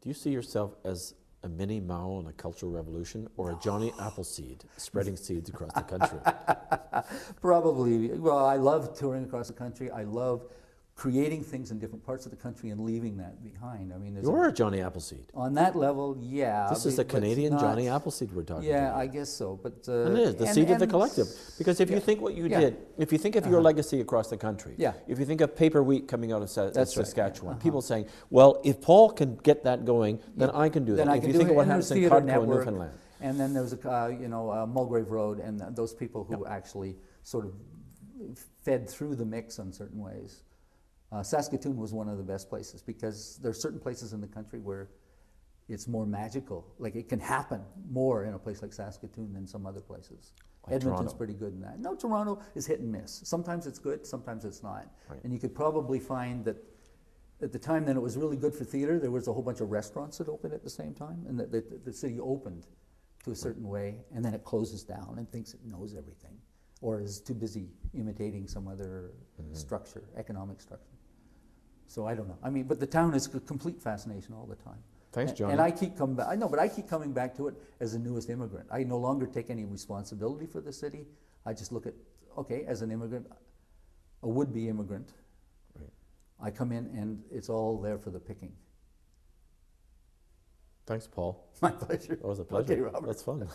Do you see yourself as a mini Mao in a cultural revolution, or a Johnny Appleseed spreading seeds across the country? Probably. Well, I love touring across the country. I love creating things in different parts of the country and leaving that behind. I mean, there's you're a Johnny Appleseed. On that level, yeah. This is the Canadian Johnny Appleseed we're talking about. Yeah, I guess so. But and it is, the seed of the collective. Because if you think what you did, if you think of your legacy across the country, if you think of Paper Wheat coming out of Saskatchewan, people saying, well, if Paul can get that going, then I can do that. If you think of what happens in Codco and Newfoundland. And then there's, Mulgrave Road and those people who actually sort of fed through the mix in certain ways. Saskatoon was one of the best places because there are certain places in the country where it's more magical. Like it can happen more in a place like Saskatoon than some other places. Like Edmonton's pretty good in that. No, Toronto is hit and miss. Sometimes it's good, sometimes it's not. Right. And you could probably find that at the time that it was really good for theater, there was a whole bunch of restaurants that opened at the same time, and that the city opened to a certain way, and then it closes down and thinks it knows everything, or is too busy imitating some other structure, economic structure. So I don't know. I mean, but the town is a complete fascination all the time. Thanks, John. And I keep coming back. I know, but I keep coming back to it as the newest immigrant. I no longer take any responsibility for the city. I just look at, okay, as an immigrant, a would-be immigrant, I come in and it's all there for the picking. Thanks, Paul. My pleasure. That was a pleasure. Okay, Robert. That's fun.